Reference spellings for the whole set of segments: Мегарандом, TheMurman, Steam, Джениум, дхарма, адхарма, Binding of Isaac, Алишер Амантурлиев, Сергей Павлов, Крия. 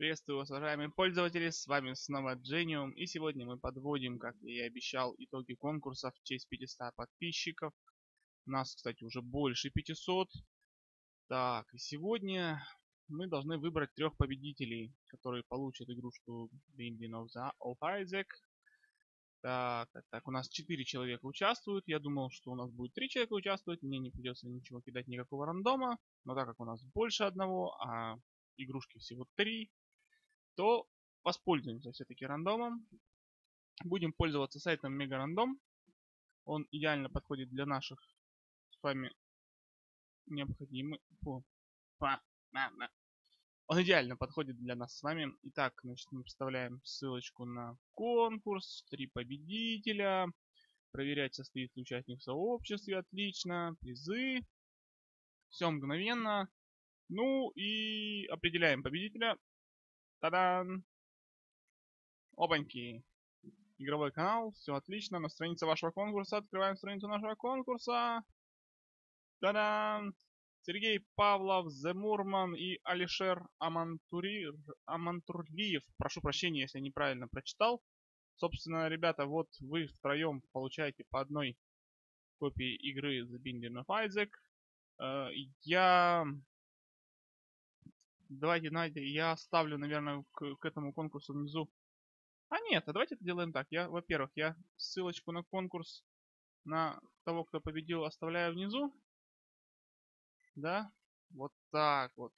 Приветствую вас, уважаемые пользователи, с вами снова Джениум, и сегодня мы подводим, как я и обещал, итоги конкурса в честь 500 подписчиков. Нас, кстати, уже больше 500. Так, и сегодня мы должны выбрать 3 победителей, которые получат игрушку Binding of Isaac. Так, у нас 4 человека участвуют. Я думал, что у нас будет 3 человека участвовать, мне не придется ничего кидать, никакого рандома. Но так как у нас больше одного, а игрушки всего 3, то воспользуемся все-таки рандомом. Будем пользоваться сайтом Мегарандом. Он идеально подходит для наших с вами необходимых... Он идеально подходит для нас с вами. Итак, значит, мы вставляем ссылочку на конкурс. 3 победителя. Проверять состоит участник в сообществе. Отлично. Призы. Все мгновенно. Ну и определяем победителя. Та-дам! Опаньки! Игровой канал, все отлично. На странице вашего конкурса. Открываем страницу нашего конкурса. Та-дам! Сергей Павлов, TheMurman и Алишер Амантурлиев. Прошу прощения, если я неправильно прочитал. Собственно, ребята, вот вы втроем получаете по одной копии игры The Binding of Isaac. Давайте, я оставлю, наверное, к этому конкурсу внизу. А нет, а давайте это делаем так. Во-первых, я ссылочку на конкурс, на того, кто победил, оставляю внизу. Да? Вот так вот.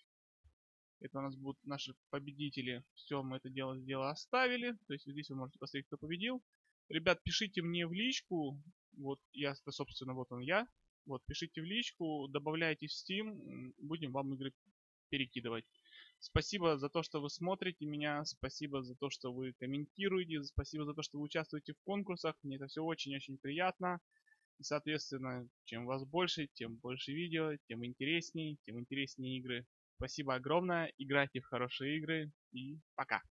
Это у нас будут наши победители. Все, мы это дело оставили. То есть здесь вы можете посмотреть, кто победил. Ребят, пишите мне в личку. Вот я, собственно, вот он я. Вот, пишите в личку, добавляйте в Steam. Будем вам игры перекидывать. Спасибо за то, что вы смотрите меня, спасибо за то, что вы комментируете, спасибо за то, что вы участвуете в конкурсах. Мне это все очень-очень приятно. И, соответственно, чем вас больше, тем больше видео, тем интереснее игры. Спасибо огромное, играйте в хорошие игры и пока!